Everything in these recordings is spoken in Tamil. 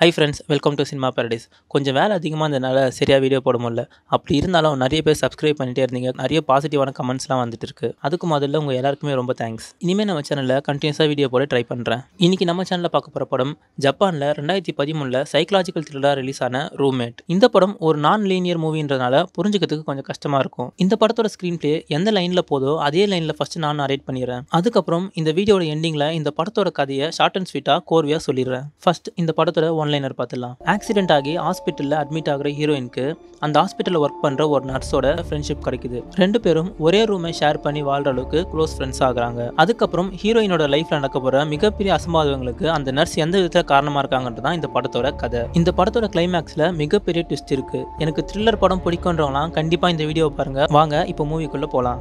Hi friends, welcome to Cinema Paradise. கொஞ்சம் வேலை அதிகமா இருந்தனால சரியா வீடியோ போட முடியல. அப்படி இருந்தாலும் நிறைய பேர் subscribe பண்ணிட்டே இருந்தீங்க. நிறைய பாசிட்டிவான கமெண்ட்ஸ்லாம் வந்துட்டு இருக்கு. அதுக்கு முதல்ல உங்க எல்லாருக்குமே ரொம்ப thanks. இனிமே நம்ம சேனல்ல கண்டினியூஸா வீடியோ போட ட்ரை பண்றேன். இன்னைக்கு நம்ம சேனல்ல பார்க்க போற படம் ஜப்பான்ல 2013ல சைக்காலஜிக்கல் thriller ரிலீஸ் ஆன ரூம்மேட். இந்த படம் ஒரு நான் லீனியர் மூவின்றதால புரிஞ்சிக்கிறதுக்கு கொஞ்சம் கஷ்டமா இருக்கும். இந்த படத்தோட ஸ்கிரீன் பிளே எந்த லைன்ல போதோ அதே லைன்ல ஃபர்ஸ்ட் நான் narrate பண்ணிறேன். அதுக்கு அப்புறம் இந்த வீடியோவோட எண்டிங்ல இந்த படத்தோட கதையை ஷார்ட் அண்ட் ஸ்வீட்டா கோர்வையா சொல்லிறேன். ஃபர்ஸ்ட் இந்த படத்தோட ஒன்லைனர் பார்த்துலாம். ஆக்சிடென்ட் ஆகி ஹாஸ்பிட்டல்ல அட்மிட் ஆகிற ஹீரோயினுக்கு அந்த ஹாஸ்பிட்டல்ல ஒர்க் பண்ற ஒரு நர்ஸோட ஃப்ரெண்ட்ஷிப் கிடைக்குது. ரெண்டு பேரும் ஒரே ரூமை ஷேர் பண்ணி வாழ்ற அளவுக்கு க்ளோஸ் ஃப்ரெண்ட்ஸ் ஆகுறாங்க. அதுக்கப்புறம் ஹீரோயினோட லைஃப்ல நடக்க போற மிகப்பெரிய அசம்பாவிதங்களுக்கு அந்த நர்ஸ் எந்த விதத்துல காரணமா இருக்காங்கன்றதான் இந்த படத்தோட கதை. இந்த படத்தோட கிளைமேக்ஸ்ல மிகப்பெரிய ட்விஸ்ட் இருக்கு. எனக்கு த்ரில்லர் படம் பிடிக்கும்ன்றவங்களாம் கண்டிப்பா இந்த வீடியோ பாருங்க. வாங்க இப்போ மூவிக்குள்ள போலாம்.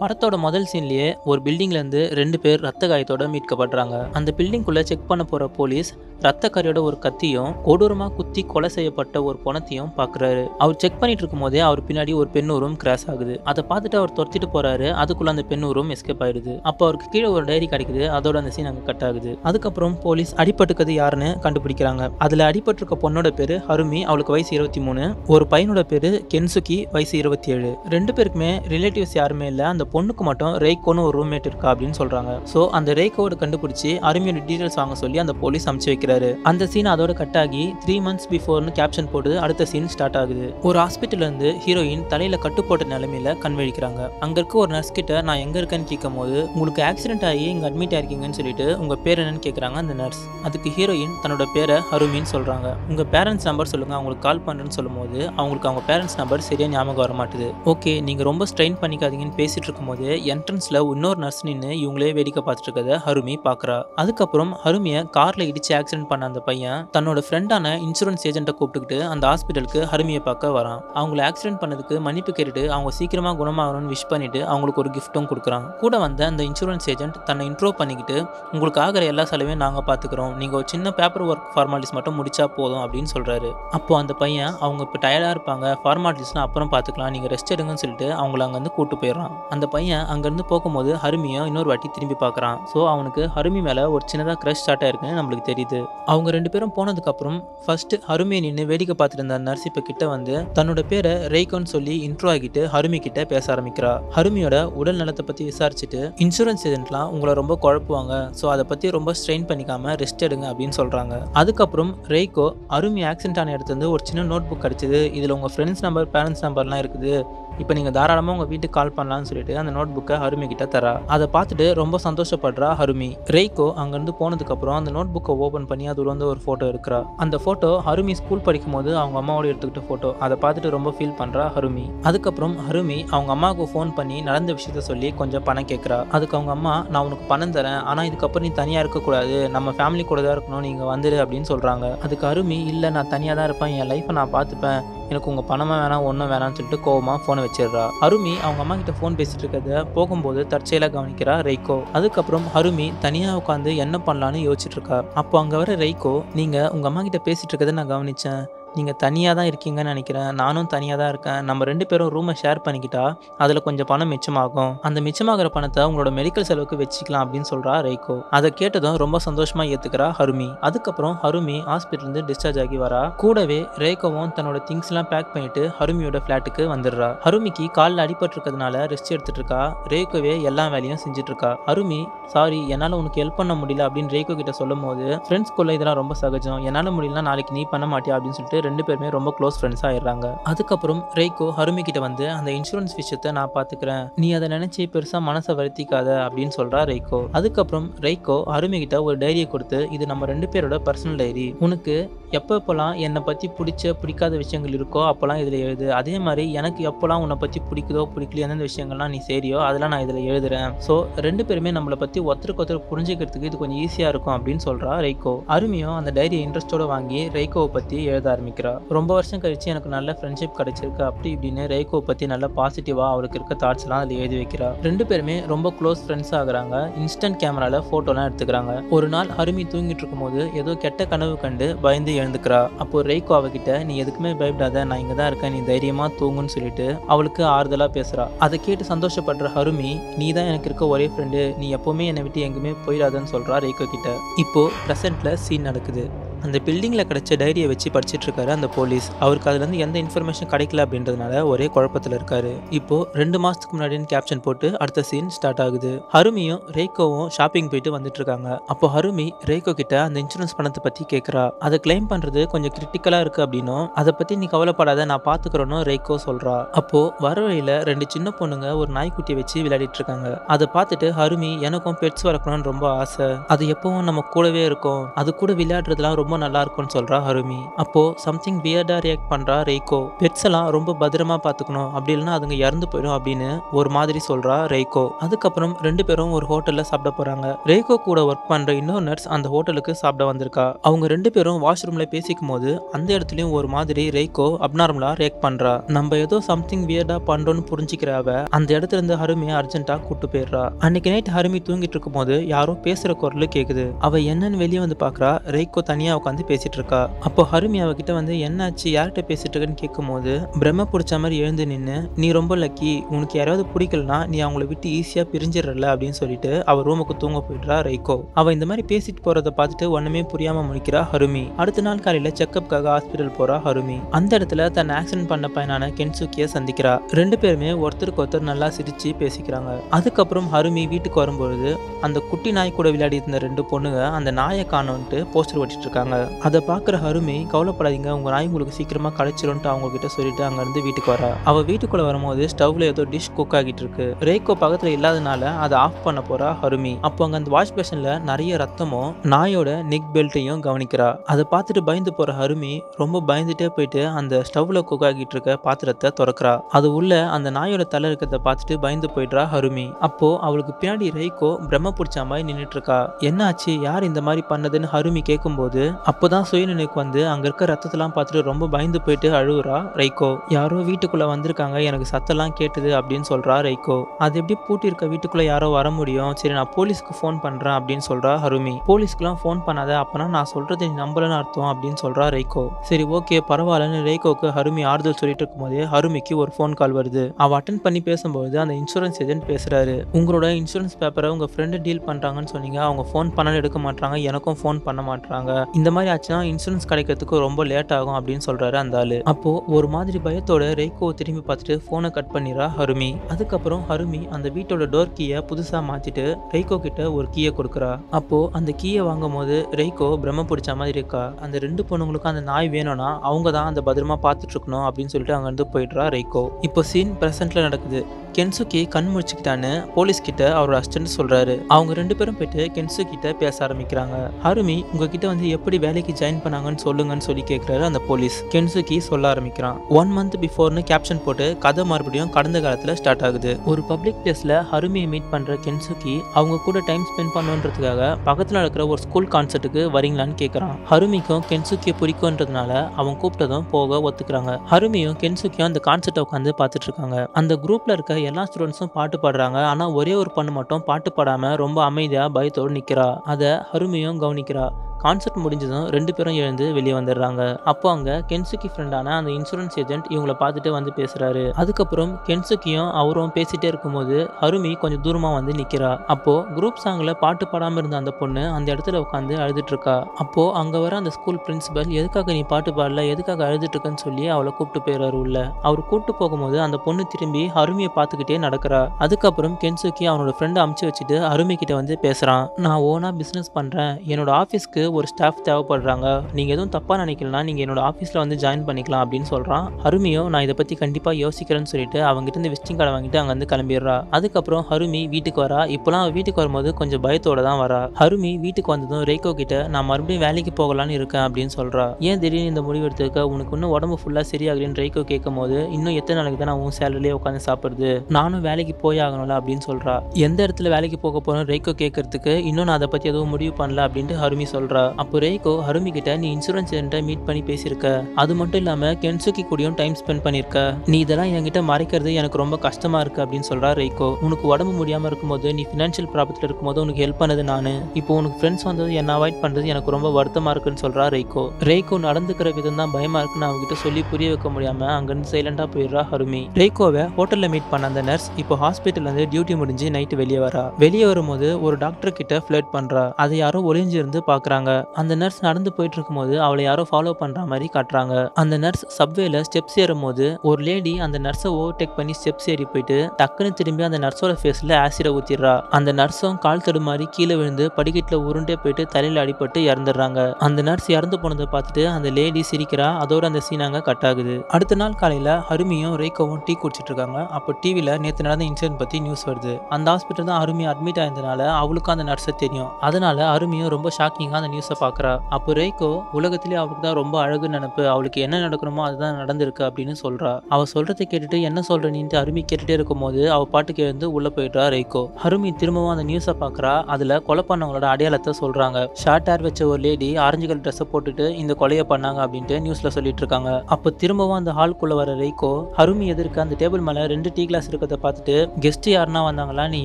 படத்தோட முதல் சீன்லயே ஒரு பில்டிங்ல இருந்து ரெண்டு பேர் ரத்த காயத்தோட மீட்கப்படுறாங்க. அந்த பில்டிங்குள்ள செக் பண்ண போற போலீஸ் ரத்த கரையோட ஒரு கத்தியும் கொடூரமா குத்தி கொலை செய்யப்பட்ட ஒரு பணத்தையும் பாக்குறாரு. அவர் செக் பண்ணிட்டு இருக்கும் போதே அவர் பின்னாடி ஒரு பெண்ணூரும் கிராஸ் ஆகுது. அதை பார்த்துட்டு அவர் துரத்திட்டு போறாரு. அதுக்குள்ள அந்த பெண்ணூரும் எஸ்கேப் ஆயிடுது. அப்போ அவருக்கு கீழே ஒரு டைரி கிடைக்குது. அதோட அந்த சீன் அங்க கட் ஆகுது. அதுக்கப்புறம் போலீஸ் அடிபட்டுக்கிறது யாருன்னு கண்டுபிடிக்கிறாங்க. அதுல அடிபட்டிருக்க பொண்ணோட பேரு ஹருமி, அவளுக்கு வயசு 23. ஒரு பையனோட பேரு கென்சுகி, வயசு 27. ரெண்டு பேருக்குமே ரிலேட்டிவ்ஸ் யாருமே இல்ல. அந்த பொண்ணுக்கு மட்டும் ரெய்கோன்னு ஒரு ரூம்மேட் இருக்கா அப்படின்னு சொல்றாங்க. சோ அந்த ரெய்கோவோட கண்டுபிடிச்சி ஹருமியோட டீடைல்ஸ் வாங்க சொல்லி அந்த போலீஸ் அனுப்பிச்சு வைக்கிறாங்க. அந்த சீன் அதோட கட் ஆகி 3 months பிஃபோர்னு கேப்ஷன் போட்டு அடுத்த சீன் ஸ்டார்ட் ஆகுது. ஒரு ஹாஸ்பிட்டல்ல இருந்து ஹீரோயின் தலையில கட்டு போட்ட நிலைமையில கண்வழிக்கிறாங்க. அங்க இருக்க ஒரு நர்ஸ் கிட்ட நான் எங்க இருக்கேன்னு கேட்கும் போது உங்களுக்கு ஆக்சிடென்ட் ஆகி இங்க அட்மிட் ஆயிருக்கீங்கன்னு சொல்லிட்டு உங்க பேர் என்னன்னு கேட்கறாங்க அந்த நர்ஸ். அதுக்கு ஹீரோயின் தன்னோட பேரை ஹருமின்னு சொல்றாங்க. உங்க பேரண்ட்ஸ் நம்பர் சொல்லுங்க, அவங்களுக்கு கால் பண்றேன்னு சொல்லும் போது அவங்களுக்கு அவங்க பேரண்ட்ஸ் நம்பர் சரியா ஞாபகம் வர மாட்டுது. ஓகே நீங்க ரொம்ப ஸ்ட்ரெயின் பண்ணிக்காதீங்கன்னு பேசிட்டு இருக்கும் போது என்ட்ரன்ஸ்ல இன்னொரு நர்ஸ் நின்று இவங்களே வேடிக்கை பார்த்துட்டு இருக்கத ஹருமி பாக்குறா. அதுக்கப்புறம் ஹருமியை கார்ல இடிச்சு ஆக்சிடென்ட் பண்ண அந்த பையன் தன்னோட ஃப்ரெண்டான இன்சூரன்ஸ் ஏஜென்ட்டை கூப்பிட்டுக்கிட்டு அந்த ஹாஸ்பிட்டலுக்கு ஹருமியை பார்க்க வரான். அவங்களை ஆக்சிடென்ட் பண்ணதுக்கு மன்னிப்பு கேட்டுட்டு அவங்க சீக்கிரமா குணமாகணும்னு விஷ் பண்ணிட்டு அவங்களுக்கு ஒரு கிஃப்ட்டும் கொடுக்குறான். கூட வந்த அந்த இன்சூரன்ஸ் ஏஜென்ட் தன்னை இன்ட்ரோ பண்ணிக்கிட்டு உங்களுக்கு ஆகிற எல்லா செலவையும் நாங்கள் பார்த்துக்கிறோம், நீங்கள் ஒரு சின்ன பேப்பர் ஒர்க் ஃபார்மாலிட்டிஸ் மட்டும் முடிச்சா போதும் அப்படின்னு சொல்றாரு. அப்போ அந்த பையன் அவங்க இப்போ டயர்டாக இருப்பாங்க, ஃபார்மாலிட்டிஸ்லாம் அப்புறம் பார்த்துக்கலாம், நீங்கள் ரெஸ்ட் எடுங்கன்னு சொல்லிட்டு அவங்கள அங்கேருந்து கூப்பிட்டு போயிடறான். அந்த பையன் அங்கேருந்து போகும்போது ஹருமியை இன்னொரு வாட்டி திரும்பி பார்க்குறான். ஸோ அவனுக்கு ஹருமி மேலே ஒரு சின்னதாக கிரஷ் ஸ்டார்ட் ஆயிருக்குன்னு நம்மளுக்கு தெரியுது. அவங்க ரெண்டு பேரும் போனதுக்கு அப்புறம் ஃபர்ஸ்ட் ஹருமி நின்று வேடிக்கை பார்த்துட்டு இருந்த நர்ஸ் இப்ப கிட்ட வந்து தன்னோட பேரை ரெய்கோன்னு சொல்லி இன்ட்ரோ ஆகிட்டு ஹருமி கிட்ட பேச ஆரம்பிக்கிறா. ஹருமியோட உடல் நலத்தை பத்தி விசாரிச்சுட்டு இன்சூரன்ஸ் ஏஜென்ட்லாம் உங்களை ரொம்ப குழப்புவாங்க, ஸோ அதை பத்தி ரொம்ப ஸ்ட்ரெயின் பண்ணிக்காம ரெஸ்ட் எடுங்க அப்படின்னு சொல்றாங்க. அதுக்கப்புறம் ரெய்கோ ஹருமி ஆக்சிடென்ட் ஆன இடத்துல இருந்து ஒரு சின்ன நோட் புக் கிடைச்சது, இதுல உங்க ஃப்ரெண்ட்ஸ் நம்பர் பேரண்ட்ஸ் நம்பர்லாம் இருக்குது, இப்போ நீங்கள் தாராளமாக உங்கள் வீட்டுக்கு கால் பண்ணலாம்னு சொல்லிட்டு அந்த நோட் புக்கை ஹருமி கிட்ட தரா. அதை பார்த்துட்டு ரொம்ப சந்தோஷப்படுறா ஹருமி. ரெய்கோ அங்கேருந்து போனதுக்கப்புறம் அந்த நோட் புக்கை ஓப்பன் பண்ணி அதில் வந்து ஒரு ஃபோட்டோ இருக்கிறா. அந்த ஃபோட்டோ ஹருமி ஸ்கூல் படிக்கும் போது அவங்க அம்மாவோட எடுத்துக்கிட்ட ஃபோட்டோ. அதை பார்த்துட்டு ரொம்ப ஃபீல் பண்ணுறா ஹருமி. அதுக்கப்புறம் ஹருமி அவங்க அம்மாவுக்கு ஃபோன் பண்ணி நடந்த விஷயத்த சொல்லி கொஞ்சம் பணம் கேட்குறா. அதுக்கு அவங்க அம்மா நான் உனக்கு பணம் தரேன், ஆனால் இதுக்கப்புறம் நீ தனியாக இருக்கக்கூடாது, நம்ம ஃபேமிலி கூட தான் இருக்கணும், நீங்கள் வந்துடு அப்படின்னு சொல்கிறாங்க. அதுக்கு ஹருமி இல்லை நான் தனியாக தான் இருப்பேன், என் லைஃப்பை நான் பார்த்துப்பேன், எனக்கு உங்கள் பணமாக வேணாம் ஒன்றும் வேணாம்னு சொல்லிட்டு கோவமாக ஃபோனை வச்சிடுறா. ஹருமி அவங்க அம்மா கிட்ட ஃபோன் பேசிட்டு இருக்கிறத போகும்போது தற்செயலாக கவனிக்கிறா ரெய்கோ. அதுக்கப்புறம் ஹருமி தனியாக உட்காந்து என்ன பண்ணலான்னு யோசிச்சுட்டு இருக்கா. அப்போ அங்கே வர ரெய்கோ நீங்கள் உங்கள் அம்மா கிட்ட பேசிட்டு இருக்கிறத நான் கவனிச்சேன், நீங்கள் தனியாக தான் இருக்கீங்கன்னு நினைக்கிறேன், நானும் தனியாக தான் இருக்கேன், நம்ம ரெண்டு பேரும் ரூமை ஷேர் பண்ணிக்கிட்டா அதில் கொஞ்சம் பணம் மிச்சமாகும், அந்த மிச்சமாகிற பணத்தை உங்களோட மெடிக்கல் செலவுக்கு வச்சுக்கலாம் அப்படின்னு சொல்கிறா ரெய்கோ. அதை கேட்டதும் ரொம்ப சந்தோஷமாக ஏற்றுக்கிறா ஹருமி. அதுக்கப்புறம் ஹருமி ஹாஸ்பிட்டலேருந்து டிஸ்சார்ஜ் ஆகி வரா. கூடவே ரெய்கோவும் தன்னோட திங்ஸ்லாம் பேக் பண்ணிட்டு ஹருமியோட ஃப்ளாட்டுக்கு வந்துடுறா. ஹருமிக்கு காலில் அடிபட்டுருக்கிறதுனால ரெஸ்ட் எடுத்துட்டு இருக்கா. ரெய்கோவே எல்லா வேலையும் செஞ்சுட்டு இருக்கா. ஹருமி சாரி என்னால் உனக்கு ஹெல்ப் பண்ண முடியல அப்படின்னு ரெய்கோ கிட்ட சொல்லும் போது ஃப்ரெண்ட்ஸ்குள்ளே இதெல்லாம் ரொம்ப சகஜம், என்னால் முடியலன்னா நாளைக்கு நீ பண்ண மாட்டியா அப்படின்னு சொல்லிட்டு ரெண்டு பேருமே ரொம்ப க்ளோஸ் ஃப்ரெண்ட்ஸ் ஆயிடுறாங்க. அதுக்கப்புறம் ரெய்கோ ஹருமி கிட்ட வந்து அந்த இன்சூரன்ஸ் விஷயத்தை நான் பாத்துக்கிறேன், நீ அதை நினைச்சு பெருசா மனசை வருத்திக்காத அப்படின்னு சொல்றா ரெய்கோ. அதுக்கப்புறம் ரெய்கோ ஹருமி கிட்ட ஒரு டைரியை கொடுத்து இது நம்ம ரெண்டு பேரோட பர்சனல் டைரி, உனக்கு எப்பப்பெல்லாம் என்னை பற்றி பிடிச்ச பிடிக்காத விஷயங்கள் இருக்கோ அப்போலாம் இதில் எழுது, அதே மாதிரி எனக்கு எப்போல்லாம் உன்னை பற்றி பிடிக்குதோ பிடிக்கலையோ எந்தெந்த விஷயங்கள்லாம் நீ சரியோ அதெல்லாம் நான் இதில் எழுதுறேன், ஸோ ரெண்டு பேருமே நம்மளை பற்றி ஒருத்தருக்கு ஒருத்தர் புரிஞ்சுக்கிறதுக்கு இது கொஞ்சம் ஈஸியாக இருக்கும் அப்படின்னு சொல்கிறா ரெய்கோ. ஹருமியும் அந்த டைரியை இன்ட்ரெஸ்டோடு வாங்கி ரெய்கோவை பற்றி எழுத ஆரம்பிச்சு ஆரம்பிக்கிறா. ரொம்ப வருஷம் கழிச்சு எனக்கு நல்ல ஃப்ரெண்ட்ஷிப் கிடைச்சிருக்கு அப்படி இப்படின்னு ரேகோ பற்றி நல்ல பாசிட்டிவாக அவருக்கு இருக்க தாட்ஸ்லாம் அதில் எழுதி வைக்கிறா. ரெண்டு பேருமே ரொம்ப க்ளோஸ் ஃப்ரெண்ட்ஸ் ஆகுறாங்க. இன்ஸ்டன்ட் கேமராவில் ஃபோட்டோலாம் எடுத்துக்கிறாங்க. ஒரு நாள் ஹருமி தூங்கிட்டு இருக்கும்போது ஏதோ கெட்ட கனவு கண்டு பயந்து எழுந்துக்கிறா. அப்போ ரேகோ அவகிட்ட நீ எதுக்குமே பயப்படாத, நான் இங்கே தான் இருக்கேன், நீ தைரியமாக தூங்குன்னு சொல்லிட்டு அவளுக்கு ஆறுதலாக பேசுகிறா. அதை கேட்டு சந்தோஷப்படுற ஹருமி நீ தான் எனக்கு இருக்க ஒரே ஃப்ரெண்டு, நீ எப்போவுமே என்னை விட்டு எங்குமே போயிடாதன்னு சொல்கிறா ரேகோ கிட்ட. இப்போது ப்ரெசென்ட்ல சீன் நடக்குது. அந்த பில்டிங்கில் கிடச்ச டைரியை வச்சு படிச்சுட்டு இருக்காரு அந்த போலீஸ். அவருக்கு அதுலேருந்து எந்த இன்ஃபர்மேஷன் கிடைக்கல அப்படின்றதுனால ஒரே குழப்பத்தில் இருக்காரு. இப்போது 2 மாதத்துக்கு முன்னாடின்னு கேப்ஷன் போட்டு அடுத்த சீன் ஸ்டார்ட் ஆகுது. ஹருமியும் ரேகோவும் ஷாப்பிங் போயிட்டு வந்துட்டு இருக்காங்க. அப்போ ஹருமி ரேகோ கிட்ட அந்த இன்சூரன்ஸ் பணத்தை பற்றி கேட்குறா. அதை கிளைம் பண்ணுறது கொஞ்சம் கிரிட்டிக்கலாக இருக்குது அப்படின்னும் அதை பற்றி நீ கவலைப்படாத, நான் பார்த்துக்கிறோன்னு ரேகோ சொல்கிறா. அப்போது வரவையில் 2 சின்ன பொண்ணுங்க ஒரு நாய்க்குட்டியை வச்சு விளையாடிட்டு இருக்காங்க. அதை பார்த்துட்டு ஹருமி எனக்கும் பெட்ஸ் வளர்க்கணும்னு ரொம்ப ஆசை, அது எப்பவும் நம்ம கூடவே இருக்கும், அது கூட விளையாடுறதுலாம் ரொம்ப நல்லா இருக்கும்னு சொல்றா ஹருமி. அப்போ சம்திங் வியர்டா ரியாக்ட் பண்றா ரேகோ. பெட்ஸ் எல்லாம் ரொம்ப பத்திரமா பாத்துக்கணும், அப்படி இல்லைன்னா அதுங்க இறந்து போயிடும் அப்படின்னு ஒரு மாதிரி சொல்றா ரேகோ. அதுக்கப்புறம் 2 பேரும் ஒரு ஹோட்டல்ல சாப்பிட போறாங்க. ரேகோ கூட ஒர்க் பண்ற இன்னொரு நர்ஸ் அந்த ஹோட்டலுக்கு சாப்பிட வந்திருக்கா. அவங்க 2 பேரும் வாஷ்ரூம்ல பேசிக்கும் போது அந்த இடத்துலயும் ஒரு மாதிரி ரேகோ அப்நார்மலா ரியாக்ட் பண்றா. நம்ம ஏதோ சம்திங் வியர்டா பண்றோம்னு புரிஞ்சுக்கிறாவ. அந்த இடத்துல இருந்து ஹருமி அர்ஜென்ட்டா கூட்டு போயிடுறா. அன்னைக்கு நைட் ஹருமி தூங்கிட்டு இருக்கும் போது யாரோ பேசுற குரல் கேக்குது. அவ என்னன்னு வெளியே வந்து பாக்குறா. ரேகோ தனியா உட்காந்து பேசிட்டு இருக்கா. அப்போ ஹருமி அவகிட்ட வந்து என்னாச்சு, யார்கிட்ட பேசிட்டு இருக்கன்னு கேட்கும் போது பிரம்ம பிடிச்ச மாதிரி எழுந்து நின்று நீ ரொம்ப லக்கி, உனக்கு யாராவது பிடிக்கலனா நீ அவங்கள விட்டு ஈஸியா பிரிஞ்சிடல அப்படின்னு சொல்லிட்டு அவ ரூமுக்கு தூங்க போயிடுறா ரேகோ. அவ இந்த மாதிரி பேசிட்டு போறதை பார்த்துட்டு ஒண்ணுமே புரியாம முடிக்கிறா ஹருமி. அடுத்த நாள் காலையில செக்அப்காக ஹாஸ்பிட்டல் போறா ஹருமி. அந்த இடத்துல தன் ஆக்சிடென்ட் பண்ண பையனான கென்சுக்கியை சந்திக்கிறா. 2 பேருமே ஒருத்தருக்கு ஒருத்தர் நல்லா சிரிச்சு பேசிக்கிறாங்க. அதுக்கப்புறம் ஹருமி வீட்டுக்கு வரும்பொழுது அந்த குட்டி நாய் கூட விளையாடி இருந்த 2 பொண்ணுங்க அந்த நாயை காணோன்ட்டு போஸ்டர் ஓட்டிட்டு இருக்காங்க. அதை பார்க்குற ஹருமி கவலைப்படாதீங்க, உங்க நாய் உங்களுக்கு சீக்கிரமா கிடைச்சிரும்னு அவங்க கிட்ட சொல்லிட்டு அங்க இருந்து வீட்டுக்கு வரா. அவ வீட்டுக்குள்ள வரும்போது ஸ்டவ்ல ஏதோ டிஷ் குக் ஆகிட்டு இருக்கு. ரேகோ பக்கத்துல இல்லாதனால அதை ஆஃப் பண்ண போறா ஹருமி. அப்போ அங்க அந்த வாஷ் பேஷன்ல நிறைய ரத்தமும் நாயோட நெக் பெல்ட்டையும் கவனிக்கிறா. அதை பார்த்துட்டு பயந்து போற ஹருமி ரொம்ப பயந்துட்டே போயிட்டு அந்த ஸ்டவ்ல குக் ஆகிட்டு இருக்க பாத்திரத்தை திறக்கிறா. அது உள்ள அந்த நாயோட தலை இருக்கிறத பார்த்துட்டு பயந்து போயிடுறா ஹருமி. அப்போ அவளுக்கு பின்னாடி ரேகோ பிரம்ம பிடிச்ச மாதிரி நின்றுட்டு இருக்கா. என்ன ஆச்சு, யார் இந்த மாதிரி பண்ணதுன்னு ஹருமி கேட்கும்போது அப்போதான் சுயநினைக்கு வந்து அங்க இருக்க ரத்தத்தெல்லாம் பார்த்துட்டு ரொம்ப பயந்து போயிட்டு அழுவுறா ரேகோ. யாரோ வீட்டுக்குள்ள வந்திருக்காங்க, எனக்கு சத்தெல்லாம் கேட்டுது அப்படின்னு சொல்றா ரேகோ. அது எப்படி பூட்டி இருக்க வீட்டுக்குள்ள யாரோ வர முடியும், சரி நான் போலீஸ்க்கு ஃபோன் பண்றேன் அப்படின்னு சொல்றா ஹருமி. போலீஸ்க்குலாம் ஃபோன் பண்ணாத, அப்பனா நான் சொல்றது நீ நம்பலன்னு அர்த்தம் அப்படின்னு சொல்றா ரேகோ. சரி ஓகே பரவாயில்லன்னு ரேகோக்கு ஹருமி ஆறுதல் சொல்லிட்டு இருக்கும் போதே ஹருமிக்கு ஒரு ஃபோன் கால் வருது. அவ அட்டன் பண்ணி பேசும்போது அந்த இன்சூரன்ஸ் ஏஜென்ட் பேசுறாரு. உங்களோட இன்சூரன்ஸ் பேப்பரை உங்க ஃப்ரெண்டு டீல் பண்றாங்கன்னு சொன்னீங்க, அவங்க ஃபோன் பண்ணாலும் எடுக்க மாட்டாங்க, எனக்கும் ஃபோன் பண்ண மாட்டாங்க, இந்த மாதிரி ஆச்சுன்னா இன்சூரன்ஸ் கிடைக்கிறதுக்கு ரொம்ப லேட் ஆகும் அப்படின்னு சொல்றாரு அந்த ஆளு. அப்போ ஒரு மாதிரி பயத்தோட ரேகோ திரும்பி பார்த்துட்டு போனை கட் பண்ணிடுறா ஹருமி. அதுக்கப்புறம் ஹருமி அந்த வீட்டோட டோர் கீயை புதுசா மாத்திட்டு ரேகோ கிட்ட ஒரு கீயை கொடுக்குறா. அப்போ அந்த கீயை வாங்கும் போது ரேகோ பிரம்ம பிடிச்ச மாதிரி இருக்கா. அந்த 2 பொண்ணுங்களுக்கும் அந்த நாய் வேணும்னா அவங்க தான் அந்த பத்திரமா பார்த்துட்டு இருக்கணும் அப்படின்னு சொல்லிட்டு அங்க இருந்து போயிடுறா ரேகோ. இப்போ சீன் பிரசன்ட்ல நடக்குது. கென்சுக்கி கண் முடிச்சுக்கிட்டான்னு போலீஸ் கிட்ட அவரோட அசிஸ்டன்ட் சொல்றாரு. அவங்க 2 பேரும் போயிட்டு கென்சுக்கிட்ட பேச ஆரம்பிக்கிறாங்க. ஹருமி உங்ககிட்ட வந்து எப்படி வேலைக்கு ஜாயின் பண்ணாங்கன்னு சொல்லுங்கன்னு சொல்லி கேட்கிறாரு அந்த போலீஸ். கென்சுக்கி சொல்ல ஆரம்பிக்கிறான். 1 மந்த் பிஃபோர்னு கேப்ஷன் போட்டு கதை மறுபடியும் கடந்த காலத்துல ஸ்டார்ட் ஆகுது. ஒரு பப்ளிக் பிளேஸ்ல ஹருமியை மீட் பண்ற கென்சுக்கி அவங்க கூட டைம் ஸ்பெண்ட் பண்ணுன்றதுக்காக பக்கத்துல இருக்கிற ஒரு ஸ்கூல் கான்சர்ட்டுக்கு வரீங்களான்னு கேட்கறான். ஹருமிக்கும் கென்சுக்கியை பிடிக்கும்ன்றதுனால அவங்க கூப்பிட்டதும் போக ஒத்துக்கிறாங்க. ஹருமியும் கென்சுக்கியும் அந்த கான்சர்ட்டை உட்காந்து பார்த்துட்டு இருக்காங்க. அந்த குரூப்ல இருக்க எல்லா ஸ்டூடெண்ட்ஸும் பாட்டு பாடுறாங்க. ஆனா ஒரே ஒரு பொண்ணு மட்டும் பாட்டு பாடாம ரொம்ப அமைதியா பயத்தோடு நிக்கிறா. அதை ஹருமியும் கவனிக்கிறா. கான்செர்ட் முடிஞ்சதும் 2 பேரும் எழுந்து வெளியே வந்துடுறாங்க. அப்போ அங்கே கென்சுக்கி ஃப்ரெண்டான அந்த இன்சூரன்ஸ் ஏஜென்ட் இவங்களை பார்த்துட்டு வந்து பேசுறாரு. அதுக்கப்புறம் கென்சுக்கியும் அவரும் பேசிட்டே இருக்கும்போது ஹருமி கொஞ்சம் தூரமா வந்து நிக்கிறா. அப்போ குரூப் சாங்ல பாட்டு பாடாம இருந்த அந்த பொண்ணு அந்த இடத்துல உட்காந்து அழுதுட்டு இருக்கா. அப்போ அங்க வர அந்த ஸ்கூல் பிரின்சிபல் எதுக்காக நீ பாட்டு பாடல, எதுக்காக அழுதுட்டு இருக்கன்னு சொல்லி அவளை கூப்பிட்டு போயிடுறாரு உள்ள. அவர் கூப்பிட்டு போகும்போது அந்த பொண்ணு திரும்பி ஹருமியை பார்த்துக்கிட்டே நடக்கிறா. அதுக்கப்புறம் கென்சுக்கி அவனோட ஃப்ரெண்டை அமுச்சு வச்சுட்டு ஹருமி கிட்ட வந்து பேசுறான். நான் ஓனா பிசினஸ் பண்றேன், என்னோட ஆஃபீஸ்க்கு ஒரு ஸ்டாஃப் தேவைப்படுறாங்க, நீங்க எதுவும் தப்பா நினைக்கலாம், நீங்க என்னோட ஆபீஸ்ல வந்து ஜாயின் பண்ணிக்கலாம் அப்படின்னு சொல்றான். ஹருமியோ நான் இதை பத்தி கண்டிப்பா யோசிக்கிறேன்னு சொல்லிட்டு அவங்ககிட்ட இருந்து விசிட்டிங் கார்டை வாங்கிட்டு அங்க இருந்து கிளம்பிடுறா. அதுக்கப்புறம் ஹருமி வீட்டுக்கு வரா. இப்பெல்லாம் வீட்டுக்கு வரும்போது கொஞ்சம் பயத்தோட தான் வரா. ஹருமி வீட்டுக்கு வந்ததும் ரேகோ கிட்ட நான் மறுபடியும் வேலைக்கு போகலான்னு இருக்கேன் அப்படின்னு சொல்றா. ஏன் திடீர்னு இந்த முடிவு எடுத்துக்க, உனக்கு இன்னும் உடம்பு ஃபுல்லா சரியாகலன்னு ரேகோ கேட்கும் போது இன்னும் எத்தனை நாளைக்கு தான் நான் உன் சேலரிலேயே உட்காந்து சாப்பிடுறது, நானும் வேலைக்கு போய் ஆகணும்ல அப்படின்னு சொல்றா. எந்த இடத்துல வேலைக்கு போக போறேன்னு ரேகோ கேட்கறதுக்கு இன்னும் நான் அதை பத்தி எதுவும் முடிவு பண்ணல அப்படின்ட்டு ஹருமி சொல்றா. போறா. அப்போ ரெய்கோ ஹருமி கிட்ட நீ இன்சூரன்ஸ் ஏஜென்ட்டை மீட் பண்ணி பேசியிருக்க, அது மட்டும் இல்லாம கென்சுகி கூடயும் டைம் ஸ்பெண்ட் பண்ணிருக்க. நீ இதெல்லாம் என்கிட்ட மறைக்கிறது எனக்கு ரொம்ப கஷ்டமா இருக்கு அப்படின்னு சொல்றா ரெய்கோ. உனக்கு உடம்பு முடியாம இருக்கும்போது, நீ பினான்சியல் ப்ராப்ளத்துல இருக்கும்போது உனக்கு ஹெல்ப் பண்ணது நானு, இப்போ உனக்கு ஃப்ரெண்ட்ஸ் வந்தது என்ன அவாய்ட் பண்றது எனக்கு ரொம்ப வருத்தமா இருக்குன்னு சொல்றா ரெய்கோ. ரெய்கோ நடந்துக்கிற விதம் தான் பயமா இருக்குன்னு அவகிட்ட சொல்லி புரிய வைக்க முடியாம அங்கிருந்து சைலண்டா போயிடுறா ஹருமி. ரெய்கோவை ஹோட்டல்ல மீட் பண்ண அந்த நர்ஸ் இப்போ ஹாஸ்பிட்டல்ல இருந்து டியூட்டி முடிஞ்சு நைட்டு வெளியே வரா. வெளியே வரும்போது ஒரு டாக்டர் கிட்ட ஃபிளர்ட் பண்றா. அதை யாரோ ஒளிஞ்சிருந்து பாக்குறாங்க. அந்த நர்ஸ் நடந்து போயிட்டு இருக்கும்போது அவளை யாரோ ஃபாலோ பண்ற மாதிரி காட்டுறாங்க. அந்த நர்ஸ் சப்வேல ஸ்டெப்ஸ் ஏறும்போது ஒரு லேடி அந்த நர்ஸை ஓவர்டேக் பண்ணி ஸ்டெப்ஸ் ஏறி போயிட்டு டக்குன்னு திரும்பி அந்த நர்ஸோட ஃபேஸ்ல ஆசிட ஊத்திடுறா. அந்த நர்ஸும் கால் தடுமாறி கீழே விழுந்து படிக்கட்டுல உருண்டே போயிட்டு தலையில அடிபட்டு இறந்துடுறாங்க. அந்த நர்ஸ் இறந்து போனதை பார்த்துட்டு அந்த லேடி சிரிக்கிறா. அதோட அந்த சீனாங்க கட் ஆகுது. அடுத்த நாள் காலையில ஹருமியும் ரேக்கோவும் டீ குடிச்சிட்டு இருக்காங்க. அப்போ டிவில நேற்று நடந்த இன்சிடென்ட் பத்தி நியூஸ் வருது. அந்த ஹாஸ்பிட்டல் தான் ஹருமி அட்மிட் ஆயிருந்தனால அவளுக்கும் அந்த நர்ஸை தெரியும். அதனால ஹருமியும் ரொம்ப ஷாக்கிங்கா அந்த நியூஸை பாக்குறா. அப்போ ரேக்கோ உலகத்திலேயே அவளுக்கு தான் ரொம்ப அழகு நினைப்பு, அவளுக்கு என்ன நடக்கணுமோ அதுதான் நடந்திருக்கு அப்படின்னு சொல்றா. அவ சொல்றதை கேட்டுட்டு என்ன சொல்றேன்னு ஹருமி கேட்டுட்டே இருக்கும் போது அவ பாட்டுக்கு எழுந்து உள்ள போயிட்டா ரேக்கோ. ஹருமி திரும்பவும் அந்த நியூஸை பாக்குறா. அதுல கொலை பண்ணவங்களோட அடையாளத்தை சொல்றாங்க. ஷார்ட் ஹேர் வச்ச ஒரு லேடி ஆரஞ்சு கலர் ட்ரெஸ் போட்டுட்டு இந்த கொலையை பண்ணாங்க அப்படின்ட்டு நியூஸ்ல சொல்லிட்டு இருக்காங்க. அப்போ திரும்பவும் அந்த ஹால்குள்ள வர ரெய்கோ ஹருமி எதிர்க்க அந்த டேபிள் மேல 2 டீ கிளாஸ் இருக்கிறத பார்த்துட்டு கெஸ்ட் யாருன்னா வந்தாங்களா, நீ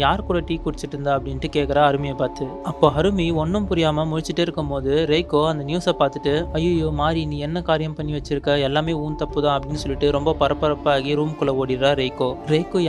யார் கூட டீ குடிச்சிட்டு இருந்தா அப்படின்ட்டு கேட்கற ஹருமியை பார்த்து. அப்போ ஹருமி ஒன்னும் புரியாம முடிச்சுட்டே இருக்கும் போது ரெய்கோ அந்த நியூஸை பார்த்துட்டு ஐயோ மாரி நீ என்ன காரியம் பண்ணி வச்சிருக்க, எல்லாமே ஊன் தப்பு தான் அப்படின்னு சொல்லிட்டு ரொம்ப பரபரப்பாகி ரூம் குள்ள ஓடிடுறா ரெய்கோ.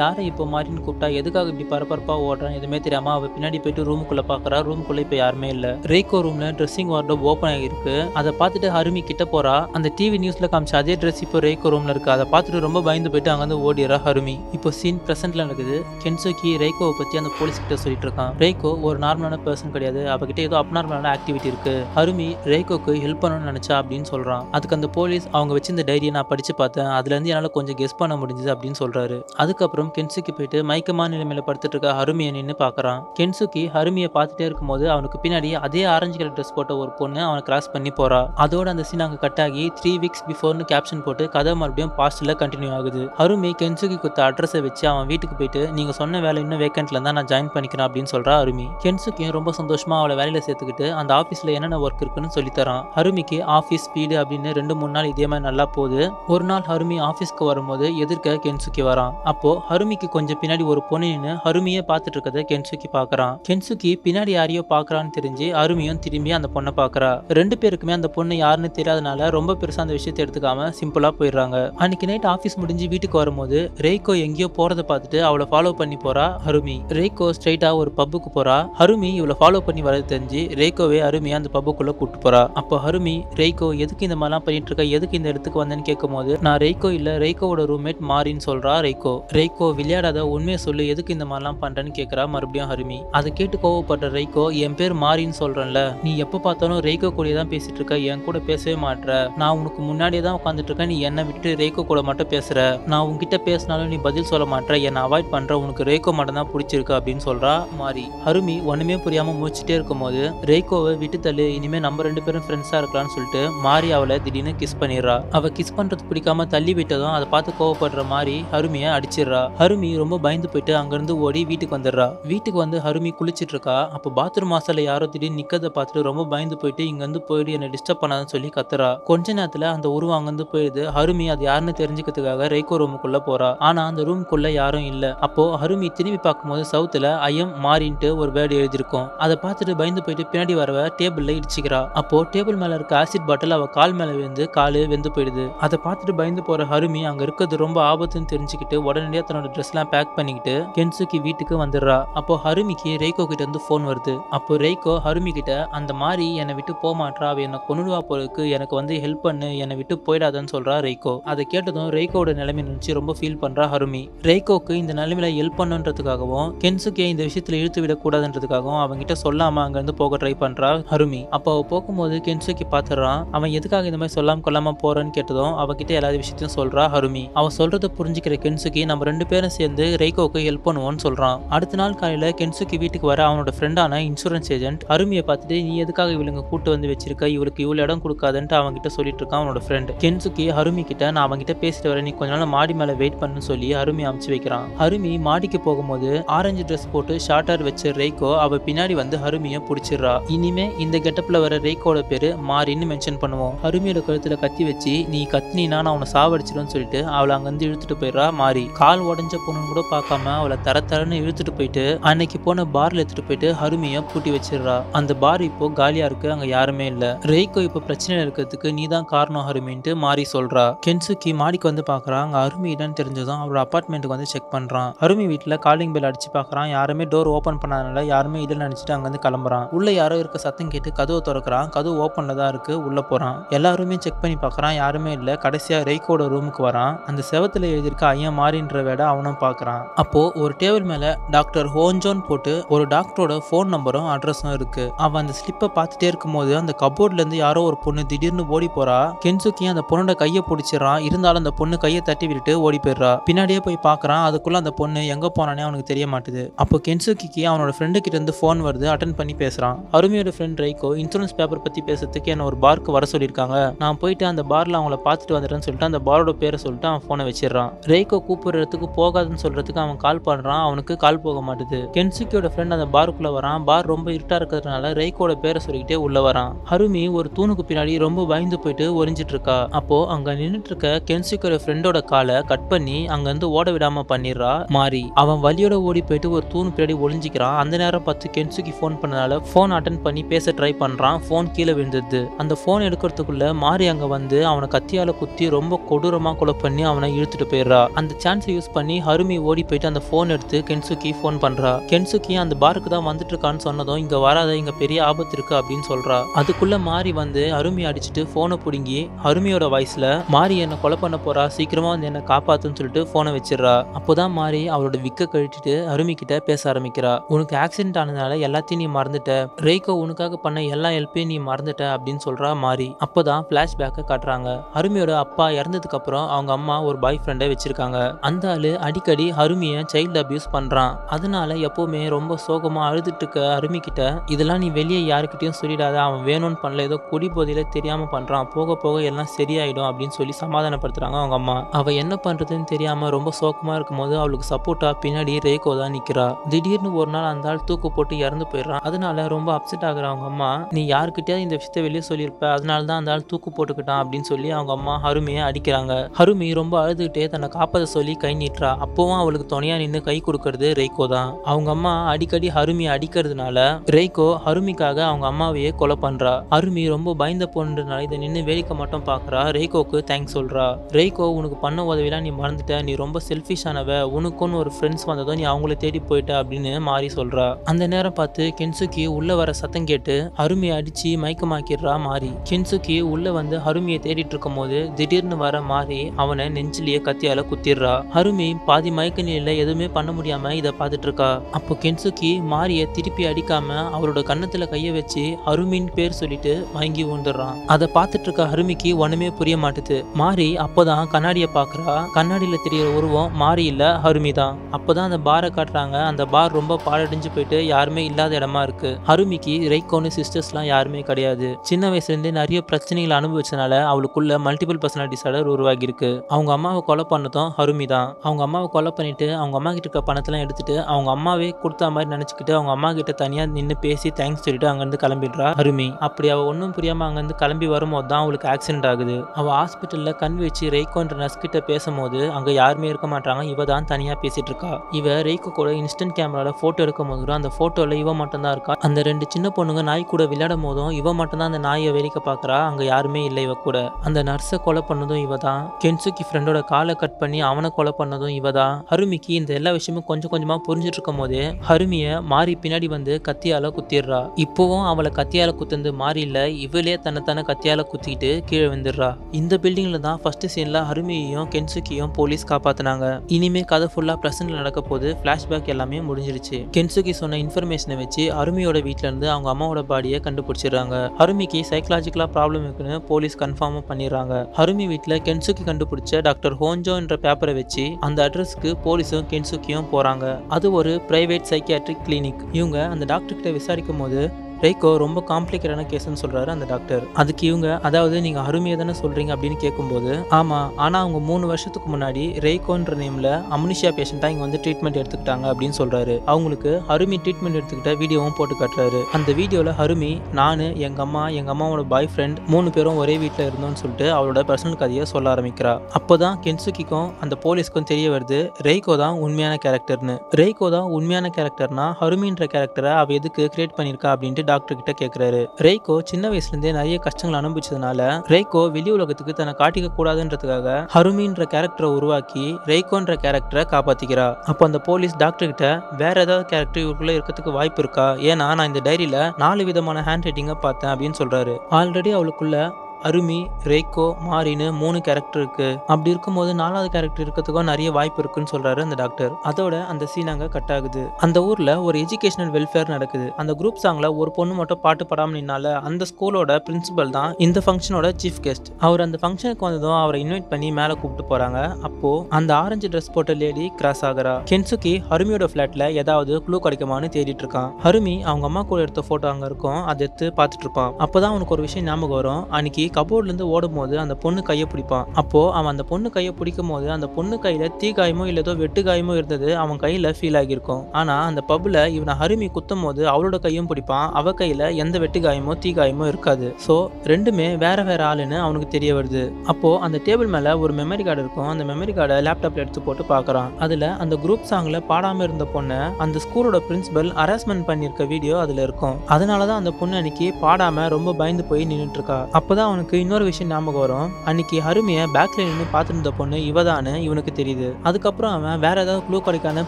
யாரை இப்போ மாரின்னு கூப்பிட்டா எதுக்காக இப்படி பரபரப்பா ஓடுறான் எதுவுமே தெரியாம அவ பின்னாடி போயிட்டு ரூமுக்குள்ள பாக்குறா. ரூமுக்குள்ள இப்ப யாருமே இல்ல. ரெய்கோ ரூம்ல ட்ரெஸ்ஸிங் வார்ட்ரோப் ஓபன் ஆகிருக்கு. அதை பார்த்துட்டு ஹருமி கிட்ட போறா. அந்த டிவி நியூஸ்ல காமிச்ச அதே ட்ரெஸ் இப்போ ரேக்கோ ரூம்ல இருக்கு. அதை பார்த்துட்டு ரொம்ப பயந்து போயிட்டு அங்கிருந்து ஓடிடுறா ஹருமி. இப்போ சீன் பிரசன்ட்ல நடக்குது. கென்சுகி ரெய்கோவை பத்தி அந்த போலீஸ் கிட்ட சொல்லிட்டு இருக்கான். ரெய்கோ ஒரு நார்மலான பர்சன் கிடையாது, அவகிட்ட ஏதோ அப்நார்மலான ஆக்டிவிட்டி இருக்கு, ஹருமி ரெய்கோக்கு ஹெல்ப் பண்ணணும்னு நினைச்சா அப்படின்னு சொல்றான். அதுக்கு அந்த போலீஸ் அவங்க வச்சிருந்த டைரியை நான் படிச்சு பார்த்தேன், அதுல இருந்து என்னால கொஞ்சம் கெஸ் பண்ண முடிஞ்சது அப்படின்னு சொல்றாரு. அதுக்கப்புறம் கென்சுகி போயிட்டு மயக்கமான நிலைமையில படுத்துட்டு இருக்க ஹருமியை நின்று பாக்குறான். கென்சுகி ஹருமியை பார்த்துட்டே இருக்கும்போது அவனுக்கு பின்னாடி அதே ஆரஞ்சு கலர் ட்ரெஸ் போட்ட ஒரு பொண்ணு அவனை கிராஸ் பண்ணி போறா. அதோட அந்த சீன் அங்க கட் ஆகி 3 weeks பிஃபோர்னு கேப்ஷன் போட்டு கதை மறுபடியும் பாஸ்ட்ல கண்டினியூ ஆகுது. ஹருமி கென்சுகி கொடுத்த அட்ரஸை வச்சு அவன் வீட்டுக்கு போயிட்டு நீங்க சொன்ன வேலை இன்னும் வேகன்ட்ல இருந்தா நான் ஜாயின் பண்ணிக்கிறேன் அப்படின்னு சொல்றா ஹருமி. கென்சுகியும் ரொம்ப சந்தோஷமா அவளை வேலையில சேர்த்துக்கிட்டு அந்த ஆபீஸ்ல என்னென்ன ஒர்க் இருக்குன்னு சொல்லி தரான். ஹருமிக்கு ஆபீஸ் ஸ்பீடு அப்படின்னு 2-3 நாள் இதே மாதிரி நல்லா போகுது. ஒரு நாள் ஹருமி ஆபீஸ்க்கு வரும்போது எதிர்க்க கென்சுகி வரான். அப்போ ஹருமிக்கு கொஞ்சம் பின்னாடி ஒரு பொண்ணு நின்று ஹருமியே பார்த்துட்டு இருக்கதை கென்சுகி பாக்குறான். கென்சுகி பின்னாடி யாரையோ பாக்குறான்னு தெரிஞ்சு ஹருமியும் திரும்பி அந்த பொண்ணை பாக்குறா. 2 பேருக்குமே அந்த பொண்ணு யாருன்னு தெரியாதனால ரொம்ப பெருசா அந்த விஷயத்தை எடுத்துக்காம சிம்பிளா போயிடுறாங்க. அன்னைக்கு நைட் ஆபீஸ் முடிஞ்சு வீட்டுக்கு வரும்போது ரெய்கோ எங்கேயோ போறதை பார்த்துட்டு அவளை ஃபாலோ பண்ணி போறா ஹருமி. ரெய்கோ ஸ்ட்ரைட்டா ஒரு பப்புக்கு போறா. ஹருமி இவளை ஃபாலோ பண்ணி வரது தெரிஞ்சு ரெய்கோவே ஹருமியா அந்த பப்புக்குள்ள கூப்பிட்டு போறா. அப்போ ஹருமி ரெய்கோ எதுக்கு இந்த மாதிரிலாம் பண்ணிட்டு இருக்கா, எதுக்கு இந்த இடத்துக்கு வந்தேன்னு கேட்கும் போது நான் ரெய்கோ இல்ல, ரெய்கோவோட ரூம்மேட் மாரின்னு சொல்றா ரெய்கோ. ரெய்கோ விளையாடாத உண்மையை சொல்லு, எதுக்கு இந்த மாதிரிலாம் பண்றேன்னு கேட்கறா மறுபடியும் ஹருமி. அதை கேட்டு கோவப்பட்ட ரெய்கோ என் பேர் மாரின்னு சொல்றேன்ல, நீ எப்ப பார்த்தாலும் ரெய்கோ கூட தான் பேசிட்டு இருக்க, என் கூட பேசவே மாட்ற, நான் உனக்கு முன்னாடியே தான் உட்காந்துட்டு இருக்கேன், நீ என்னை விட்டு ரெய்கோ கூட மட்டும் பேசுற, நான் உங்ககிட்ட பேசினாலும் நீ பதில் சொல்ல மாட்டேற, என்னை அவாய்ட் பண்ற, உனக்கு ரெய்கோ மட்டும் தான் பிடிச்சிருக்கு அப்படின்னு சொல்றா மாரி. ஹருமி ஒண்ணுமே புரியாம முடிச்சுட்டே இருக்கும் போது ரெய்கோவை விட்டு தள்ளு, இனிமே நம்ம 2 பேரும் ஃப்ரெண்ட்ஸா இருக்கலாம்னு சொல்லிட்டு மாரி அவளை திடீர்னு கிஸ் பண்ணிடுறா. அவ கிஸ் பண்றது பிடிக்காம தள்ளி விட்டதும் அதை பார்த்து கோவப்படுற மாரி ஹருமியை அடிச்சிடுறா. ஹருமி ரொம்ப பயந்து போயிட்டு அங்கிருந்து ஓடி வீட்டுக்கு வந்துடுறா. வீட்டுக்கு வந்து ஹருமி குளிச்சிட்டு இருக்கா. அப்போ பாத்ரூம் வாசல்ல யாரோ திடீர்னு நிக்கிறத பார்த்துட்டு ரொம்ப பயந்து போயிட்டு இங்க இருந்து போயிட்டு என்ன டிஸ்டர்ப் பண்ணாதுன்னு சொல்லி கத்துறா. கொஞ்ச நேரத்துல அந்த உருவம் அங்கிருந்து போயிடுது. ஹருமி அது யாருன்னு தெரிஞ்சுக்கிறதுக்காக ரெய்கோ ரூமுக்குள்ள போறா. ஆனா அந்த ரூமுக்குள்ள யாரும் இல்ல. அப்போ ஹருமி திரும்பி பார்க்கும்போது சவுத்துல ஐயம் மாறின்ட்டு ஒரு வேர்டு எழுதிருக்கும். அதை பார்த்துட்டு பயந்து போயிட்டு பின்னாடி வரவ டேபிள்ல இடிச்சுக்கிறா. அப்போ டேபிள் மேல இருக்க ஆசிட் பாட்டில் அவ கால் மேல விழுந்து காலு வெந்து போயிடுது. அதை பார்த்துட்டு பயந்து போற ஹருமி அங்க இருக்கிறது ரொம்ப ஆபத்துன்னு தெரிஞ்சுக்கிட்டு உடனடியா தன்னோட ட்ரெஸ் எல்லாம் பேக் பண்ணிக்கிட்டு கென்சுகி வீட்டுக்கு வந்துடுறா. அப்போ ஹருமிக்கு ரெய்கோ கிட்ட இருந்து போன் வருது. அப்போ ரெய்கோ ஹருமி கிட்ட அந்த மாதிரி என்னை விட்டு போமாட்டா, அவ என்ன கொண்டுவா போறதுக்கு எனக்கு வந்து ஹெல்ப் பண்ணு, என்னை விட்டு போயிடாதன்னு சொல்றா ரெய்கோ. அதை கேட்டதும் ரெய்கோட நிலைமை நினைச்சு ரொம்ப ஃபீல் பண்றா ஹருமி. ரெய்கோக்கு இந்த நிலைமையில ஹெல்ப் பண்ணுன்றதுக்காகவும் கென்சுகியை இந்த விஷயத்துல இழுத்து விட கூடாதுன்றதுக்காகவும் அவங்கிட்ட சொல்லாம அங்க இருந்து போக ட்ரை பண்றா ஹருமி. அப்போ அவ போகும்போது கென்சுகி பாத்துறான். அவன் எதுக்காக இந்த மாதிரி சொல்லாம கொல்லாம போறான்னு கேட்டதும் அவகிட்ட எல்லா விஷயத்தையும் சொல்றா ஹருமி. அவ சொல்றதை புரிஞ்சுக்கிற கென்சுகி நம்ம 2 பேரும் சேர்ந்து ரெய்கோக்கு ஹெல்ப் பண்ணுவோன்னு சொல்றான். அடுத்த நாள் காலையில கென்சுகி வீட்டுக்கு வர அவனோட ஃப்ரெண்டான இன்சூரன்ஸ் ஏஜென்ட் ஹருமியை பார்த்துட்டு நீ எதுக்காக இவளுங்க கூட்டு வந்து வச்சிருக்க, இவளுக்கு இவ்வளவு இடம் கொடுக்காதுன்ட்டு அவங்கிட்ட சொல்லிட்டு இருக்கான் அவனோட ஃப்ரெண்ட். கென்சுகி ஹருமி கிட்ட நான் அவங்கிட்ட பேசிட்டு வரேன், நீ கொஞ்ச நாள் மாடி மேல வெயிட் பண்ணு சொல்லி ஹருமி அமுச்சு வைக்கிறான். ஹருமி மாடிக்கு போகும்போது ஆரஞ்சு ட்ரெஸ் போட்டு ஷார்ட் ஹேர் வச்ச ரெய்கோ அவ பின்னாடி வந்து ஹருமியை பிடிச்சிடுறா. இனிமே இந்த இந்த கெட்டப்ல வர ரேக்கோட பேரு மாரின்னு மென்ஷன் பண்ணுவோம். ஹருமியோட கழுத்துல கத்தி வச்சு நீ கத்தினா நான் அவனை சாவடிச்சிடும்னு சொல்லிட்டு அவளை அங்கிருந்து இழுத்துட்டு போயிடுறா மாரி. கால் உடஞ்ச பொண்ணு கூட பார்க்காம அவளை தர தரன்னு இழுத்துட்டு போயிட்டு அன்னைக்கு போன பார்ல எடுத்துட்டு போயிட்டு ஹருமியை பூட்டி வச்சிடுறா. அந்த பார் இப்போ காலியா இருக்கு, அங்க யாருமே இல்ல. ரேக்கோ இப்போ பிரச்சனையில இருக்கிறதுக்கு நீ தான் காரணம் ஹருமின்ட்டு மாரி சொல்றா. கென்சுக்கி மாடிக்கு வந்து பாக்குறான், அங்க ஹருமி இடன்னு தெரிஞ்சதும் அவரோட அபார்ட்மெண்ட்டுக்கு வந்து செக் பண்றான். ஹருமி வீட்டுல காலிங் பெல் அடிச்சு பாக்குறான், யாருமே டோர் ஓபன் பண்ணாதனால யாருமே இல்லைன்னு நினைச்சிட்டு அங்க இருந்து கிளம்புறான். உள்ள யாரோ இருக்க சத்தம் கேட்டு கதவு திறக்கிறான், கதவு ஓப்பன்ல தான் இருக்கு. உள்ள போறான், எல்லாருமே செக் பண்ணி பாக்குறான், யாருமே இல்ல. கடைசியா ரேக்கோட ரூமுக்கு வரான், அந்த செவத்துல எழுதியிருக்க ஐயா மாறின்ற வேட அவனும் பாக்குறான். அப்போ ஒரு டேபிள் மேல டாக்டர் ஹோஞ்சோன் போட்டு ஒரு டாக்டரோட போன் நம்பரும் அட்ரஸும் இருக்கு. அவன் அந்த ஸ்லிப்பை பார்த்துட்டே இருக்கும் போது அந்த கபோர்ட்ல இருந்து யாரோ ஒரு பொண்ணு திடீர்னு ஓடி போறா. கென்சுக்கி அந்த பொண்ணோட கையை பிடிச்சிடறான், இருந்தாலும் அந்த பொண்ணு கையை தட்டி விட்டு ஓடி போயிடுறா. பின்னாடியே போய் பாக்குறான், அதுக்குள்ள அந்த பொண்ணு எங்க போனானே அவனுக்கு தெரிய மாட்டுது. அப்போ கென்சுக்கிக்கு அவனோட ஃப்ரெண்டு கிட்ட இருந்து போன் வருது, அட்டன் பண்ணி பேசுறான். அருமையோட ஃப்ரெண்ட் ரைக்கோ இன்சூரன்ஸ் பேப்பர் பத்தி பேசுறதுக்கு என்ன ஒரு பார்க்கு வர சொல்லியிருக்காங்க, நான் போயிட்டு அந்த பார்ல அவங்கள பார்த்துட்டு வந்துடுறேன்னு சொல்லிட்டு அந்த பாரோட பேரை சொல்லிட்டு அவன் போனை வச்சிடறான். ரேக்கோ கூப்பிடுறதுக்கு போகாதுன்னு சொல்றதுக்கு அவன் கால் பண்றான், அவனுக்கு கால் போக மாட்டுது. கென்சுக்கியோட ஃப்ரெண்ட் அந்த பாருக்குள்ள வரான், பார் ரொம்ப இருட்டா இருக்கிறதுனால ரேக்கோட பேரை சொல்லிக்கிட்டே உள்ள வரான். ஹருமி ஒரு தூணுக்கு பின்னாடி ரொம்ப பயந்து போயிட்டு ஒரிஞ்சிட்டு இருக்கா. அப்போ அங்க நின்னுட்டு இருக்க கென்சுக்கியோட ஃப்ரெண்டோட காலை கட் பண்ணி அங்க இருந்து ஓட விடாம பண்ணிடுறா மாரி. அவன் வலியோட ஓடி போயிட்டு ஒரு தூணு பின்னாடி ஒளிஞ்சிக்கிறான். அந்த நேரம் பார்த்து கென்சுக்கி போன் பண்ணனால போன் அட்டன் பண்ணி பேச ட்ரை பண்றான், போன் கீழே விழுந்தது. அந்த போன் எடுக்கிறதுக்குள்ள மாரி அங்க வந்து அவனை கத்தியால குத்தி ரொம்ப கொடூரமா கொலை பண்ணி அவனை இழுத்துட்டு போயிடுறா. அந்த சான்ஸ் யூஸ் பண்ணி ஹருமி ஓடி போயிட்டு அந்த போன் எடுத்து கென்சுக்கி போன் பண்றா. கென்சுக்கி அந்த பாருக்கு தான் வந்துட்டு இருக்கான்னு சொன்னதும் இங்க வராத, இங்க பெரிய ஆபத்து இருக்கு அப்படின்னு சொல்றா. அதுக்குள்ள மாரி வந்து ஹருமி அடிச்சுட்டு போனை புடுங்கி ஹருமியோட வாய்ஸ்ல மாரி என்ன கொலை பண்ண போறா, சீக்கிரமா வந்து என்ன காப்பாத்துன்னு சொல்லிட்டு போனை வச்சிடறா. அப்போதான் மாரி அவளோட விக்க கழிச்சிட்டு ஹருமி கிட்ட பேச ஆரம்பிக்கிறா. உனக்கு ஆக்சிடென்ட் ஆனதுனால எல்லாத்தையும் நீ மறந்துட்ட, ரேக்கோ உனக்காக பண்ண எல்லா ஹெல்ப்பையும் நீ மறந்துட்ட அப்படின்னு சொல்றா மாரி. அப்போதான் பிளாஷ்பேக்கை காட்டுறாங்க. ஹருமியோட அப்பா இறந்ததுக்கு அப்புறம் அவங்க அம்மா ஒரு பாய் ஃப்ரெண்டை வச்சிருக்காங்க. அந்த ஆளு அடிக்கடி ஹருமியை சைல்டு அபியூஸ் பண்றான். அதனால எப்பவுமே ரொம்ப சோகமா அழுதுட்டு இருக்க ஹருமி கிட்ட இதெல்லாம் நீ வெளியே யாருக்கிட்டையும் சொல்லிடாத, அவன் வேணும்னு பண்ணல, ஏதோ குடி போதையில தெரியாம பண்றான், போக போக எல்லாம் சரியாயிடும் அப்படின்னு சொல்லி சமாதானப்படுத்துறாங்க அவங்க அம்மா. அவ என்ன பண்றதுன்னு தெரியாம ரொம்ப சோகமா இருக்கும் போது அவளுக்கு சப்போர்ட்டா பின்னாடி ரேக்கோ தான் நிக்கிறா. திடீர்னு ஒரு நாள் அந்த ஆள் தூக்கு போட்டு இறந்து போயிடறான். அதனால ரொம்ப அப்செட் ஆகுற அவங்க அம்மா, நீ யாருக்கிட்டயாவது இந்த விஷயத்த வெளியே சொல்லியிருப்ப, அதனாலதான் அந்த ஆள் தூக்கு போட்டுக்கிட்டான் அப்படின்னு சொல்லி அவங்க அம்மா ஹருமியை அடிக்கிறாங்க. ஹருமி ரொம்ப அழுதுகிட்டே தன்னை காப்பாற்ற சொல்லி கை நீட்டுறா. அப்பவும் அவளுக்கு துணையா நின்று கை கொடுக்கறது ரேக்கோ தான். அவங்க அம்மா அடிக்கடி ஹருமியை அடிக்கிறதுனால ரேக்கோ ஹருமிக்காக அவங்க அம்மாவையே கொலை பண்றா. ஹருமி ரொம்ப பயந்த போன்றதுனால இதை நின்று வேடிக்கை மட்டும் பாக்குறா. ரேக்கோக்கு தேங்க்ஸ் சொல்றா. ரேக்கோ உனக்கு பண்ண உதவியெல்லாம் நீ மறந்துட்ட, நீ ரொம்ப செல்ஃபிஷானவ, உனக்குன்னு ஒரு ஃப்ரெண்ட்ஸ் வந்ததும் நீ அவங்கள தேடி போயிட்ட அப்படின்னு மாரி சொல்றா. அந்த நேரம் பார்த்து கென்சுக்கி உள்ள வர சத்தம் கேட்டு ஹருமியை அடிச்சு மயக்கமாக்கிடுறா மாரி. கென்சுக்கி உள்ள வந்து ஹருமியை தேடிட்டு இருக்கும் போது திடீர்னு வர மாரி அவனை நெஞ்சிலேயே கத்தியால குத்திடுறா. ஹருமி பாதி மயக்க நிலையில எதுவுமே பண்ண முடியாம இதை பார்த்துட்டு இருக்கா. அப்போ கென்சுக்கி மாரியை திருப்பி அடிக்காம அவரோட கன்னத்துல கைய வச்சு ஹருமின் பேர் சொல்லிட்டு வாங்கி விழுந்துடுறான். அதை பார்த்துட்டு இருக்க ஹருமிக்கு ஒண்ணுமே புரிய மாட்டுது. மாரி அப்பதான் கண்ணாடியை பாக்குறா. கண்ணாடியில தெரியற உருவம் மாரி இல்ல, ஹருமி தான். அப்பதான் அந்த பாரை காட்டுறாங்க. அந்த பார் ரொம்ப பாழடைஞ்சு போயிட்டு யாருமே இல்லாத இடமா இருக்கு. ஹருமிக்கு ரைக்கோன்னு சிஸ்டர்ஸ் எல்லாம் யாருமே கிடையாது. சின்ன வயசுல இருந்து நிறைய பிரச்சனைகளை அனுபவிச்சதுனால அவளுக்குள்ள மல்டிபிள் பர்சனாலிட்டி டிசார்டர் உருவாகி இருக்கு. அவங்க அம்மாவை கொலை பண்ணதும் ஹருமி தான். அவங்க அம்மாவை கொலை பண்ணிட்டு அவங்க அம்மா கிட்ட இருக்க பணத்தெல்லாம் எடுத்துட்டு அவங்க அம்மாவே கொடுத்த மாதிரி நினைச்சுக்கிட்டு அவங்க அம்மா கிட்ட தனியா நின்று பேசி தேங்க்ஸ் சொல்லிட்டு அங்கிருந்து கிளம்பிடுறா ஹருமி. அப்படி அவ ஒன்றும் புரியாம அங்கிருந்து கிளம்பி வரும்போது தான் அவளுக்கு ஆக்சிடென்ட் ஆகுது. அவ ஹாஸ்பிட்டல்ல கண் வச்சு ரேக்கோன்ற நர்ஸ் கிட்ட பேசும்போது அங்க யாருமே இருக்க மாட்டாங்க, இவ தான் தனியா பேசிட்டு இருக்கா. இவ ரேக்கோ கூட இன்ஸ்டன்ட் கேமரால போட்டோ எடுக்கும் போது அந்த போட்டோல இவ மட்டும் தான் இருக்கா. அந்த ரெண்டு சின்ன பொண்ணுங்க நாய் கூட விளையாடும் போதும் இவ மட்டும் தான் அந்த நாயை வேடிக்கை பாக்குறா. அங்க யாருமே இல்லை இவ கூட. அந்த நர்ஸை கொலை பண்ணதும் இவ தான். கென்சுக்கி ஃப்ரெண்டோட காலை கட் பண்ணி அவனை கொலை பண்ணதும் இவ தான். ஹருமிக்கு இந்த எல்லா விஷயமும் கொஞ்சம் கொஞ்சமா புரிஞ்சிட்டு இருக்கும் போது ஹருமிய மாரி பின்னாடி வந்து கத்தியால குத்திடுறா. இப்பவும் அவளை கத்தியால குத்துந்து மாரி இல்ல, இவளே தன்னைத்தானே கத்தியால குத்திக்கிட்டு கீழே வந்துடுறா. இந்த பில்டிங்ல தான் ஃபர்ஸ்ட் சீன்ல ஹருமியையும் கென்சுக்கியும் போலீஸ் காப்பாத்தினாங்க. இனிமே கதை ஃபுல்லா பிரசன்ட்ல நடக்க போது. பிளாஷ்பேக் எல்லாமே முடிஞ்சிருச்சு. கென்சுக்கி சொன்ன இன்ஃபர்மேஷனை வச்சு ஹருமியோட வீட்டுல இருந்து அவங்க அம்மாவோட பாடியை கண்டுபிடிச்சிடுறாங்க. ஹருமிக்கு சைக்கலாஜிக்கலா ப்ராப்ளம் இருக்குன்னு போலீஸ் கன்ஃபார்மும் பண்ணிடுறாங்க. ஹருமி வீட்டுல கென்சுக்கி கண்டுபிடிச்ச டாக்டர் ஹோஞ்சோ என்ற பேப்பரை வச்சு அந்த அட்ரஸ்க்கு போலீஸும் கென்சுக்கியும் போறாங்க. அது ஒரு பிரைவேட் சைக்கியாட்ரிக் கிளினிக். இவங்க அந்த டாக்டர் கிட்ட விசாரிக்கும் போது ரைக்கோ ரொம்ப காம்ப்ளிகேட்டான கேஸ்ன்னு சொல்றாரு அந்த டாக்டர். அதுக்கு இவங்க அதாவது நீங்க ஹருமியை தானே சொல்றீங்க அப்படின்னு கேட்கும்போது ஆமா, ஆனா அவங்க 3 வருஷத்துக்கு முன்னாடி ரேக்கோன்ற நேம்ல அம்னீஷியா பேஷண்டா இங்க வந்து ட்ரீட்மெண்ட் எடுத்துக்கிட்டாங்க அப்படின்னு சொல்றாரு. அவங்களுக்கு ஹருமி ட்ரீட்மெண்ட் எடுத்துக்கிட்ட வீடியோவும் போட்டு காட்டுறாரு. அந்த வீடியோல ஹருமி நானு எங்க அம்மாவோட பாய் ஃப்ரெண்ட் 3 பேரும் ஒரே வீட்டுல இருந்தோம்னு சொல்லிட்டு அவளோட பர்சனல் கதையை சொல்ல ஆரம்பிக்கிறா. அப்போதான் கென்சுக்கிக்கும் அந்த போலீஸ்க்கும் தெரிய வருது ரைக்கோ தான் உண்மையான கேரக்டர்னு. ரைக்கோ தான் உண்மையான கேரக்டர்னா ஹருமின்ற கேரக்டரை அவ எதுக்கு கிரியேட் பண்ணிருக்கா அப்படின்ட்டு டாக்டர் கிட்ட கேக்குறாரு. ரைக்கோ சின்ன வயசுல இருந்தே நிறைய கஷ்டங்கள் அனுபவிச்சதுனால ரைக்கோ வெளி உலகத்துக்கு தன்னை காட்டிக்க கூடாதுன்றதுக்காக ஹருமின்ற கேரக்டரை உருவாக்கி ரைக்கோன்ற கேரக்டரை காப்பாத்திக்கிறா. அப்போ அந்த போலீஸ் டாக்டர் கிட்ட வேற ஏதாவது கேரக்டர் இவருக்குள்ள இருக்கிறதுக்கு வாய்ப்பு இருக்கா, ஏன்னா நான் இந்த டைரியில 4 விதமான ஹேண்ட் ரைட்டிங்கை பார்த்தேன் அப்படின்னு சொல்றாரு. ஆல்ரெடி அவளுக்குள்ள ஹருமி, ரேக்கோ, மாரின்னு 3 கேரக்டர் இருக்கு. அப்படி இருக்கும்போது 4வது கேரக்டர் இருக்கிறதுக்கும் நிறைய வாய்ப்பு இருக்குன்னு சொல்றாரு அந்த டாக்டர். அதோட அந்த சீனாங்க கட் ஆகுது. அந்த ஊர்ல ஒரு எஜுகேஷனல் வெல்ஃபேர் நடக்குது. அந்த குரூப் சாங்ல ஒரு பொண்ணு மட்டும் பாட்டு பாடாம நின்னால அந்த ஸ்கூலோட பிரின்சிபல் தான் இந்த ஃபங்க்ஷனோட சீஃப் கெஸ்ட். அவர் அந்த ஃபங்க்ஷனுக்கு வந்ததும் அவரை இன்வைட் பண்ணி மேல கூப்பிட்டு போறாங்க. அப்போ அந்த ஆரஞ்சு ட்ரெஸ் போட்ட லேடி கிராஸ் ஆகிறா. கென்சுக்கி ஹருமியோட பிளாட்ல ஏதாவது க்ளூ கிடைக்குமான்னு தேடிட்டு இருக்கான். ஹருமி அவங்க அம்மா கூட எடுத்த போட்டோ அங்க இருக்கும், அதை எடுத்து பார்த்துட்டு இருப்பான். அப்பதான் அவனுக்கு ஒரு விஷயம் ஞாபகம் வரும். அன்னைக்கு கபோர்ட்ல இருந்து ஓடும் போது அந்த பொண்ணு கையை பிடிப்பான். அப்போ அவன் அந்த பொண்ணு கையை பிடிக்கும் போது அந்த பொண்ணு கையில தீ காயமோ இல்லதோ வெட்டு காயமோ இருந்தது அவன் கையில ஃபீல் ஆகியிருக்கும். ஆனா அந்த பப்ல இவனை ஹருமி குத்தும் போது அவளோட கையும் பிடிப்பான், அவ கையில எந்த வெட்டு காயமோ தீ காயமோ இருக்காது. சோ ரெண்டுமே வேற ஆளுன்னு அவனுக்கு தெரிய வருது. அப்போ அந்த டேபிள் மேல ஒரு மெமரி கார்டு இருக்கும். அந்த மெமரி கார்டை லேப்டாப்ல எடுத்து போட்டு பாக்குறான். அதுல அந்த குரூப் சாங்ல பாடாம இருந்த பொண்ணை அந்த ஸ்கூலோட பிரின்சிபல் ஹராஸ்மெண்ட் பண்ணிருக்க வீடியோ அதுல இருக்கும். அதனாலதான் அந்த பொண்ணு அன்னைக்கு பாடாம ரொம்ப பயந்து போய் நின்றுட்டு இருக்கா. அப்பதான் அவனுக்கு இன்னொரு விஷயம் ஞாபகம் வரும். அன்னைக்கு ஹருமியை பேக்ல நின்று பார்த்துருந்த பொண்ணு இவதான்னு இவனுக்கு தெரியுது. அதுக்கப்புறம் அவன் வேற ஏதாவது க்ளூ கிடைக்கான்னு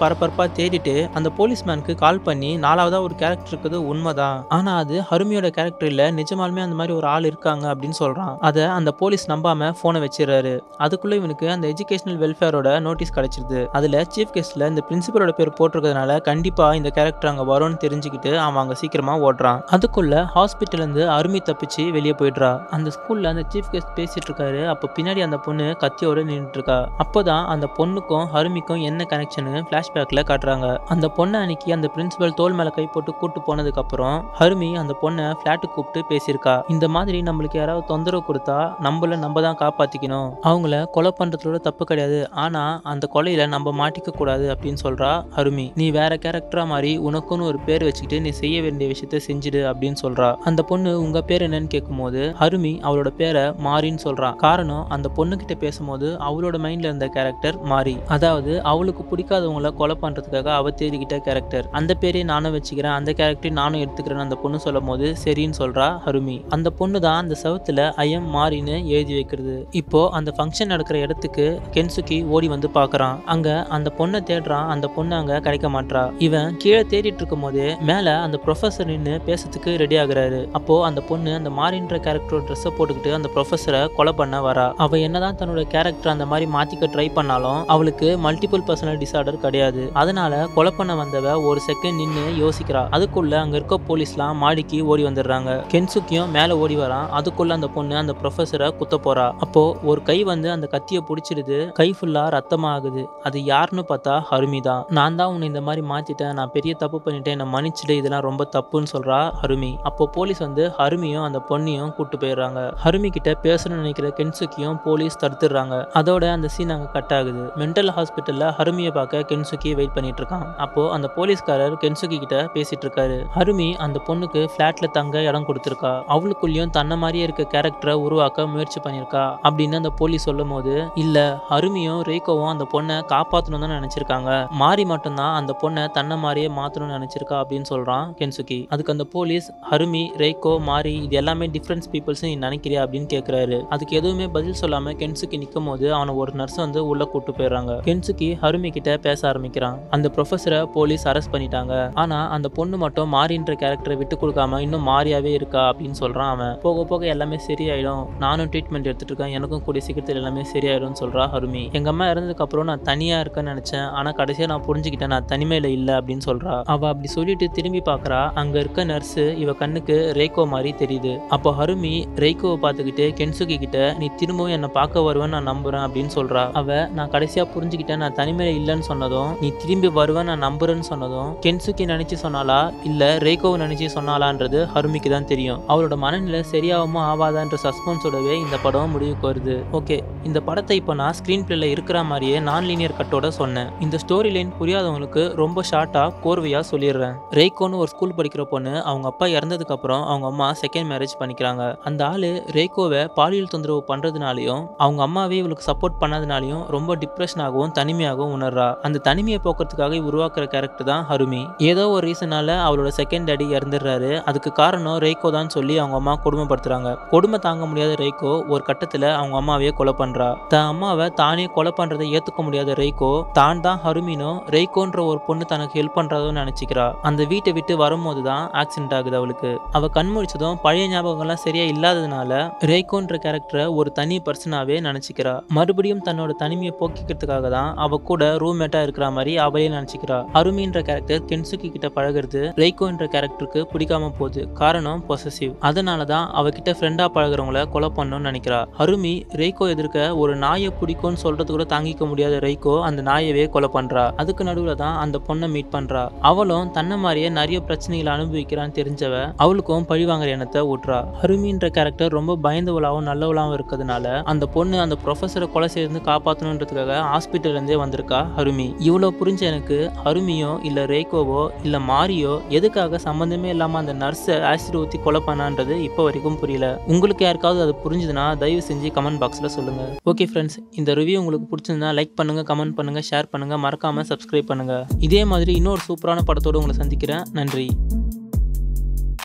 பரபரப்பா தேடிட்டு அந்த போலீஸ்மேனுக்கு கால் பண்ணி 4வது ஒரு கேரக்டர் இருக்குது உண்மைதான், ஆனா அது ஹருமியோட கேரக்டர் இல்ல, நிஜமாலுமே அந்த மாதிரி ஒரு ஆள் இருக்காங்க அப்படின்னு சொல்றான். அதை அந்த போலீஸ் நம்பாம போனை வச்சிடறாரு. அதுக்குள்ள இவனுக்கு அந்த எஜுகேஷனல் வெல்ஃபேரோட நோட்டீஸ் கிடைச்சிருது. அதுல சீஃப் கெஸ்ட்ல இந்த பிரின்சிபலோட பேர் போட்டிருக்கிறதுனால கண்டிப்பா இந்த கேரக்டர் அங்க வரும்னு தெரிஞ்சுக்கிட்டு அவன் அங்க சீக்கிரமா ஓடுறான். அதுக்குள்ள ஹாஸ்பிட்டல் இருந்து ஹருமி தப்பிச்சு வெளியே போயிடுறா. அந்த ஸ்கூல்ல அந்த சீஃப் கெஸ்ட் பேசிட்டு இருக்காரு. அப்ப பின்னாடி அந்த பொண்ணு கத்தியோட நின்றுட்டு இருக்கா. அப்பதான் அந்த பொண்ணுக்கும் ஹருமிக்கும் என்ன கனெக்ஷன் பிளாஷ்பேக்ல காட்டுறாங்க. அந்த பொண்ணை அன்னைக்கு அந்த பிரின்சிபல் தோல் மேல கை போட்டு கூட்டு போனதுக்கு அப்புறம் ஹருமி அந்த பொண்ணை பிளாட்டுக்கு கூப்பிட்டு பேசியிருக்கா. இந்த மாதிரி நம்மளுக்கு யாராவது தொந்தரவு கொடுத்தா நம்ம தான் காப்பாத்திக்கணும், அவங்கள கொலை பண்றதுல தப்பு கிடையாது, ஆனா அந்த கொலையில நம்ம மாட்டிக்க கூடாது அப்படின்னு சொல்றா ஹருமி. நீ வேற கேரக்டரா மாறி உனக்குன்னு ஒரு பேர் வச்சுக்கிட்டு நீ செய்ய வேண்டிய விஷயத்த செஞ்சுடு அப்படின்னு சொல்றா. அந்த பொண்ணு உங்க பேர் என்னன்னு கேட்கும் போது ஹருமி அவளோட பேரை மாரின்னு சொல்றான். காரணம் அந்த பொண்ணு கிட்ட பேசும்போது அவளோட மைண்ட்ல இருந்த கேரக்டர் மாரி, அதாவது அவளுக்கு பிடிக்காதவங்கள கொலை பண்றதுக்காக அவ தேடிக்கிட்ட கேரக்டர். அந்த பேரே நானும் வச்சுக்கிறேன், அந்த கேரக்டர் நானும் எடுத்துக்கிறேன்னு அந்த பொண்ணு சொல்லும் போது சரின்னு சொல்றா ஹருமி. அந்த பொண்ணு தான் அந்த செவத்துல ஐயம் மாரின்னு எழுதி வைக்கிறது. இப்போ அந்த ஃபங்க்ஷன் நடக்கிற இடத்துக்கு கென்சுக்கி ஓடி வந்து பாக்குறான். அங்க அந்த பொண்ணை தேடுறான். அந்த பொண்ணு அங்க கிடைக்க மாட்டா. இவன் கீழே தேடிட்டு இருக்கும் போது மேல அந்த ப்ரொஃபசர் நின்று பேசுறதுக்கு ரெடி ஆகுறாரு. அப்போ அந்த பொண்ணு அந்த மாரின்ற கேரக்டரோட ட்ரெஸ்ஸை போட்டுக்கிட்டு அந்த ப்ரொஃபஸரை கொலை பண்ண வரா. அவ என்னதான் தன்னோட கேரக்டர் அந்த மாதிரி மாத்திக்க ட்ரை பண்ணாலும் அவளுக்கு மல்டிபிள் பர்சனல் டிசார்டர் கிடையாது. அதனால கொலை பண்ண வந்தவ ஒரு செகண்ட் நின்று யோசிக்கிறா. அதுக்குள்ள அங்க இருக்க போலீஸ்லாம் மாடிக்கு ஓடி வந்துடுறாங்க. கென்சுக்கியும் மேல ஓடி வரான். அதுக்குள்ள அந்த பொண்ணு அந்த ப்ரொஃபஸரை குத்த போறா. அப்போ ஒரு கை வந்து அந்த கத்தியை பிடிச்சிடுது. கை ஃபுல்லா ரத்தமாகுது. அது யாருன்னு பார்த்தா ஹருமி தான். நான் தான் உன்னை இந்த மாதிரி மாத்திட்டேன், நான் பெரிய தப்பு பண்ணிட்டேன், என்னை மன்னிச்சுட்டு, இதெல்லாம் ரொம்ப தப்புன்னு சொல்றா ஹருமி. அப்போ போலீஸ் வந்து ஹருமியும் அந்த பொண்ணையும் கூட்டு போயிடுறாங்க. ஹருமி கிட்ட பேசணும்னு நினைக்கிற கென்சுக்கியும் போலீஸ் தடுத்துடுறாங்க. அதோட அந்த சீன் அங்க கட் ஆகுது. மென்டல் ஹாஸ்பிட்டல்ல ஹருமியை பார்க்க கென்சுக்கி வெயிட் பண்ணிட்டு இருக்கான். அப்போ அந்த போலீஸ்காரர் கென்சுக்கி கிட்ட பேசிட்டு இருக்காரு. ஹருமி அந்த பொண்ணுக்கு பிளாட்ல தங்க இடம் கொடுத்துருக்கா, அவளுக்குள்ளயும் தன்ன மாதிரியே இருக்க கேரக்டரை உருவாக்க முயற்சி பண்ணிருக்கா அப்படின்னு அந்த போலீஸ் சொல்லும் போது இல்ல, ஹருமியும் ரேக்கோவும் அந்த பொண்ணை காப்பாத்தணும் தான் நினைச்சிருக்காங்க, மாரி மட்டும்தான் அந்த பொண்ணை தன்ன மாதிரியே மாத்தணும்னு நினைச்சிருக்கா அப்படின்னு சொல்றான் கென்சுக்கி. அதுக்கு அந்த போலீஸ் ஹருமி, ரேக்கோ, மாரி இது எல்லாமே டிஃபரன்ஸ் பீப்புள்ஸ் நீ நினைக்கிறியா அப்படின்னு கேட்கிறாரு. அதுக்கு எதுவுமே பதில் சொல்லாம கென்சுக்கி நிக்கும் போது அவனை ஒரு நர்ஸ் வந்து உள்ள கூட்டு போயிடுறாங்க. கென்சுக்கி ஹருமி கிட்ட பேச ஆரம்பிக்கிறான். அந்த ப்ரொஃபஸரை போலீஸ் அரெஸ்ட் பண்ணிட்டாங்க, ஆனா அந்த பொண்ணு மட்டும் மாரின்ற கேரக்டரை விட்டு கொடுக்காம இன்னும் மாரியாவே இருக்கா அப்படின்னு சொல்றான் அவன். போக போக எல்லாமே சரியாயிடும், நானும் ட்ரீட்மெண்ட் எடுத்துட்டு இருக்கேன், எனக்கும் கூடிய சீக்கிரத்தில் எல்லாமே சரியாயிடும் சொல்றா ஹருமி. எங்க அம்மா இறந்ததுக்கு அப்புறம் நான் தனியா இருக்கேன்னு நினைச்சேன், ஆனா கடைசியா நான் புரிஞ்சுக்கிட்டேன் நான் தனிமையில இல்ல அப்படின்னு சொல்றா. அவ அப்படி சொல்லிட்டு திரும்பி பாக்குறா. அங்க இருக்க நர்ஸ் இவ கண்ணுக்கு ரேக்கோ மாதிரி தெரியுது. அப்போ ஹருமி ரேக்கோ ரீக்கோவை பார்த்துக்கிட்டு கென்சுகி கிட்ட நீ திரும்பவும் என்னை பார்க்க வருவேன்னு நான் நம்புறேன் அப்படின்னு சொல்றா. அவ நான் கடைசியா புரிஞ்சுக்கிட்டேன் நான் தனிமையில இல்லைன்னு சொன்னதும் நீ திரும்பி வருவேன் நான் நம்புறேன்னு சொன்னதும் கென்சுகி நினைச்சு சொன்னாலா இல்ல ரீக்கோவை நினைச்சு சொன்னாலான்றது ஹருமிக்கு தான் தெரியும். அவளோட மனநிலை சரியாகவும் ஆவாதான்ற சஸ்பென்ஸோடவே இந்த படம் முடிவுக்கு வருது. ஓகே, இந்த படத்தை இப்போ நான் ஸ்கிரீன் பிளேல இருக்கிற மாதிரியே நான் லீனியர் கட்டோட சொன்னேன். இந்த ஸ்டோரி லைன் புரியாதவங்களுக்கு ரொம்ப ஷார்ட்டா கோர்வையா சொல்லிடுறேன். ரீக்கோன்னு ஒரு ஸ்கூல் படிக்கிற பொண்ணு அவங்க அப்பா இறந்ததுக்கு அப்புறம் அவங்க அம்மா செகண்ட் மேரேஜ் பண்ணிக்கிறாங்க. அந்த ஆளு ரீக்கோவை பாலியல் தொந்தரவு பண்றதுனாலையும் அவங்க அம்மாவே இவளுக்கு சப்போர்ட் பண்ணாதனாலையும் ரொம்ப டிப்ரெஷனாகவும் தனிமையாகவும் உணர்றா. அந்த தனிமையை போக்குறதுக்காக உருவாக்குற கேரக்டர் தான் ஹருமி. ஏதோ ஒரு ரீசனால அவளோட செகண்ட் டாடி இறந்துடுறாரு, அதுக்கு காரணம் ரீக்கோ தான் சொல்லி அவங்க அம்மா கொடுமைப்படுத்துறாங்க. கொடுமை தாங்க முடியாத ரீக்கோ ஒரு கட்டத்துல அவங்க அம்மாவையே கொலை பண்றா. தன் அம்மாவை தானே கொலை பண்றதை ஏத்துக்க முடியாத ரீக்கோ தான் தான் ஹருமினோ ரீக்கோன்ற ஒரு பொண்ணு தனக்கு ஹெல்ப் பண்றதுன்னு நினைச்சுக்கிறா. அந்த வீட்டை விட்டு வரும்போது தான் ஆக்சிடென்ட் ஆகுது அவளுக்கு. அவ கண்முழிச்சதும் பழைய ஞாபகங்கள்லாம் சரியா இல்லாததுனால ரீக்கோன்ற கேரக்டரை ஒரு தனி பர்சனாவே நினைச்சுக்கிறா. மறுபடியும் தன்னோட தனிமையை போக்கிக்கிறதுக்காக தான் அவ கூட ரூம்மேட்டா இருக்கிற மாதிரி அவளே நினைச்சுக்கிறா. ஹருமின்ற கேரக்டர் கென்சுகி கிட்ட பழகிறது ரீக்கோன்ற கேரக்டருக்கு பிடிக்காம போகுது. காரணம் பொசசிவ், அதனாலதான் அவகிட்ட ஃப்ரெண்டா பழகிறவங்கள கொலை பண்ணணும்னு நினைக்கிறா. ஹருமி ரீக்கோ எதிர்க்க ஒரு நாயை பிடிக்கும்னு சொல்றது கூட தாங்கிக்க முடியாத ரீக்கோ அந்த நாயவே கொலை பண்றா. அதுக்கு நடுவுல தான் அந்த பொண்ணை மீட் பண்றா. அவளும் தன்ன மாதிரியே நிறைய பிரச்சனைகளை அனுபவிக்கிறான்னு தெரிஞ்சவ அவளுக்கும் பழிவாங்கிற எண்ணத்தை ஊட்டுறா. ஹருமின்ற கேரக்டர் ரொம்ப பயந்தவளாகவும் நல்லவளாகவும் இருக்கிறதுனால அந்த பொண்ணு அந்த ப்ரொஃபஸரை கொலை செய்து காப்பாற்றணுன்றதுக்காக ஹாஸ்பிட்டல் இருந்தே வந்திருக்கா ஹருமி. இவ்வளவு புரிஞ்ச எனக்கு ஹருமியோ இல்ல ரீக்கோவோ இல்ல மாரியோ எதுக்காக சம்பந்தமே இல்லாம அந்த நர்ஸை ஆசிட் ஊத்தி கொலை பண்ணான்றது இப்ப வரைக்கும் புரியல. உங்களுக்கு யாருக்காவது அது புரிஞ்சுதுன்னா தயவு செஞ்சு கமெண்ட் பாக்ஸ்ல சொல்லுங்க. ஓகே ஃப்ரெண்ட்ஸ், இந்த ரிவ்யூ உங்களுக்கு பிடிச்சிருந்தா லைக் பண்ணுங்க, கமெண்ட் பண்ணுங்க, ஷேர் பண்ணுங்க, மறக்காம சப்ஸ்கிரைப் பண்ணுங்க. இதே மாதிரி இன்னொரு சூப்பரான படத்தோடு உங்களை சந்திக்கிறேன். நன்றி.